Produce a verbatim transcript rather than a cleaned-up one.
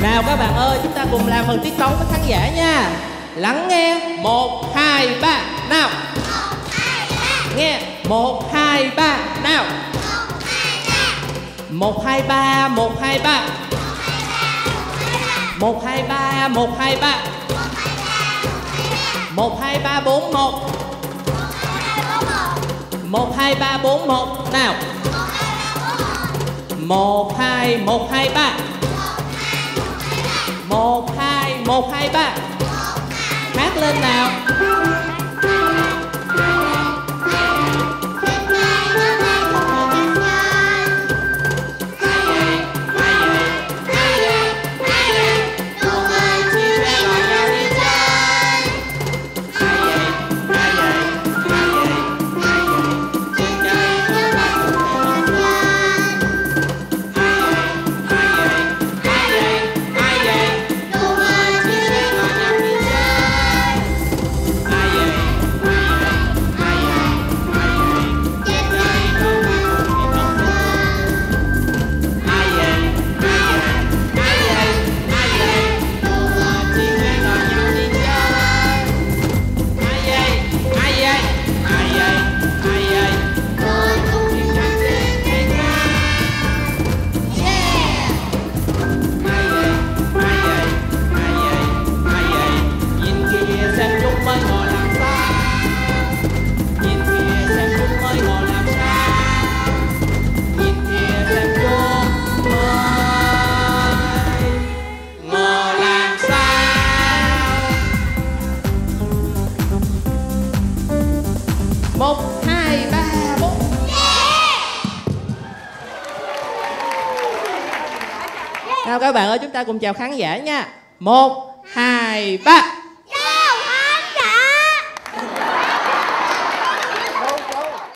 Nào các bạn ơi, chúng ta cùng làm phần tiết tấu với khán giả nha. Lắng nghe một, hai, ba nào. một, hai, ba. Nghe một, hai, ba nào. một, hai, ba một, hai, ba một, hai, ba một, hai, ba một, hai, ba, bốn, một một, hai, ba, bốn, một nào. một, hai, một, hai, ba một hai một hai ba hát lên nào. Nào các bạn ơi, chúng ta cùng chào khán giả nha. một, hai, ba